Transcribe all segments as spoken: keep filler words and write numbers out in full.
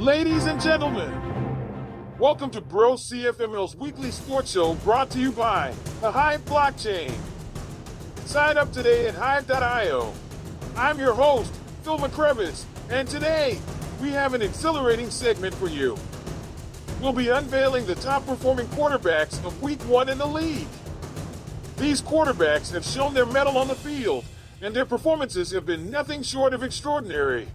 Ladies and gentlemen, welcome to Bro C F M L's weekly sports show brought to you by the Hive Blockchain. Sign up today at Hive dot i o. I'm your host, Phil McCrevis, and today we have an exhilarating segment for you. We'll be unveiling the top performing quarterbacks of week one in the league. These quarterbacks have shown their mettle on the field, and their performances have been nothing short of extraordinary.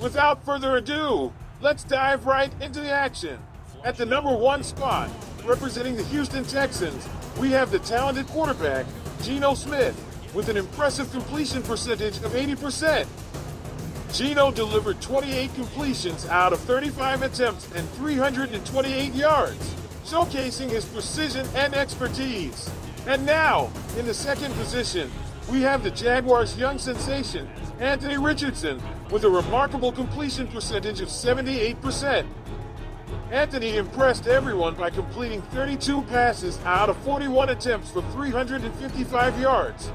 Without further ado, let's dive right into the action. At the number one spot, representing the Houston Texans, we have the talented quarterback, Geno Smith, with an impressive completion percentage of eighty percent. Geno delivered twenty-eight completions out of thirty-five attempts and three hundred twenty-eight yards, showcasing his precision and expertise. And now, in the second position, we have the Jaguars' young sensation, Anthony Richardson, with a remarkable completion percentage of seventy-eight percent. Anthony impressed everyone by completing thirty-two passes out of forty-one attempts for three hundred fifty-five yards.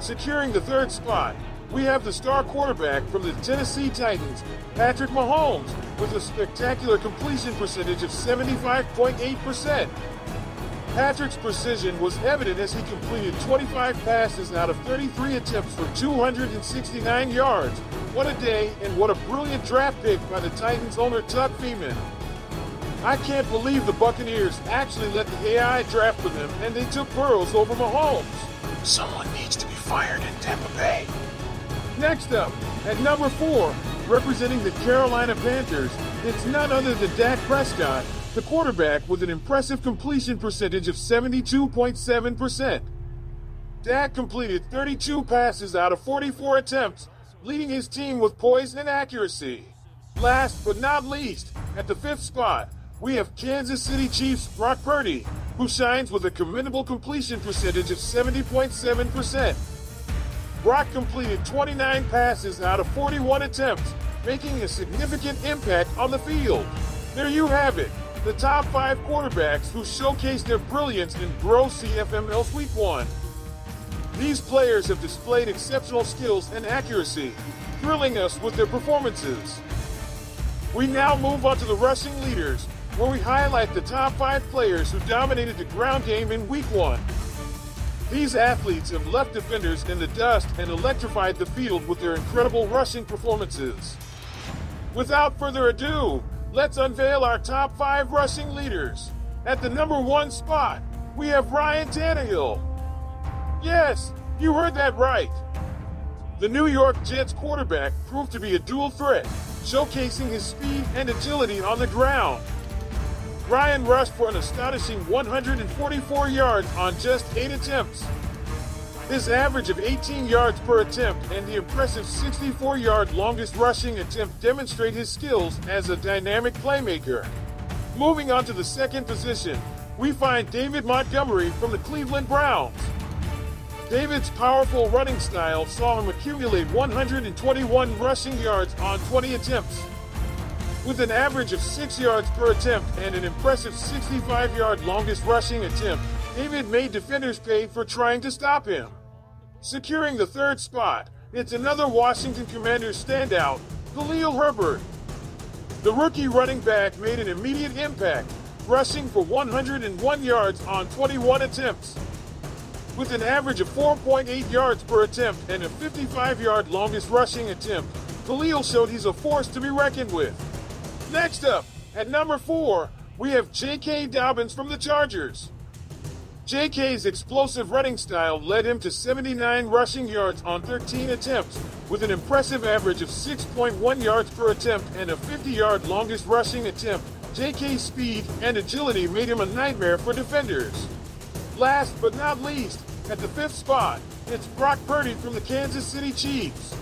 Securing the third spot, we have the star quarterback from the Tennessee Titans, Patrick Mahomes, with a spectacular completion percentage of seventy-five point eight percent. Patrick's precision was evident as he completed twenty-five passes out of thirty-three attempts for two hundred sixty-nine yards. What a day, and what a brilliant draft pick by the Titans owner Todd Fehmen. I can't believe the Buccaneers actually let the A I draft for them, and they took Burrows over Mahomes. Someone needs to be fired in Tampa Bay. Next up, at number four, representing the Carolina Panthers, it's none other than Dak Prescott, the quarterback with an impressive completion percentage of seventy-two point seven percent. Dak completed thirty-two passes out of forty-four attempts, leading his team with poise and accuracy. Last but not least, at the fifth spot, we have Kansas City Chiefs' Brock Purdy, who shines with a commendable completion percentage of seventy point seven percent. Brock completed twenty-nine passes out of forty-one attempts, making a significant impact on the field. There you have it. The top five quarterbacks who showcased their brilliance in Bro C F M L's Week one. These players have displayed exceptional skills and accuracy, thrilling us with their performances. We now move on to the rushing leaders, where we highlight the top five players who dominated the ground game in Week one. These athletes have left defenders in the dust and electrified the field with their incredible rushing performances. Without further ado, let's unveil our top five rushing leaders. At the number one spot, we have Ryan Tannehill. Yes, you heard that right. The New York Jets quarterback proved to be a dual threat, showcasing his speed and agility on the ground. Ryan rushed for an astonishing one hundred forty-four yards on just eight attempts. His average of eighteen yards per attempt and the impressive sixty-four-yard longest rushing attempt demonstrate his skills as a dynamic playmaker. Moving on to the second position, we find David Montgomery from the Cleveland Browns. David's powerful running style saw him accumulate one hundred twenty-one rushing yards on twenty attempts. With an average of six yards per attempt and an impressive sixty-five-yard longest rushing attempt, David made defenders pay for trying to stop him. Securing the third spot, it's another Washington Commanders standout, Khalil Herbert. The rookie running back made an immediate impact, rushing for one hundred one yards on twenty-one attempts. With an average of four point eight yards per attempt and a fifty-five-yard longest rushing attempt, Khalil showed he's a force to be reckoned with. Next up, at number four, we have J K Dobbins from the Chargers. J K's explosive running style led him to seventy-nine rushing yards on thirteen attempts, with an impressive average of six point one yards per attempt and a fifty-yard longest rushing attempt. J K's speed and agility made him a nightmare for defenders. Last but not least, at the fifth spot, it's Brock Purdy from the Kansas City Chiefs.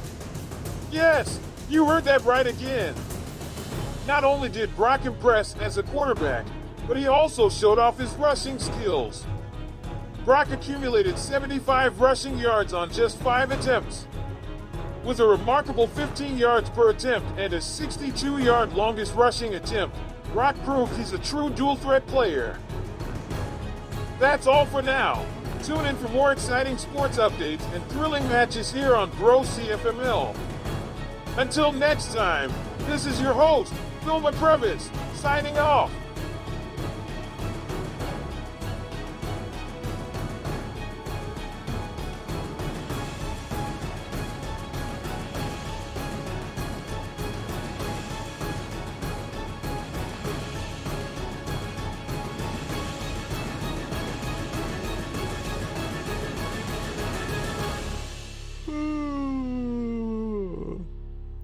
Yes, you heard that right again. Not only did Brock impress as a quarterback, but he also showed off his rushing skills. Brock accumulated seventy-five rushing yards on just five attempts. With a remarkable fifteen yards per attempt and a sixty-two-yard longest rushing attempt, Brock proved he's a true dual-threat player. that's all for now. Tune in for more exciting sports updates and thrilling matches here on Bro C F M L. Until next time, this is your host, Phil McPurvis, signing off.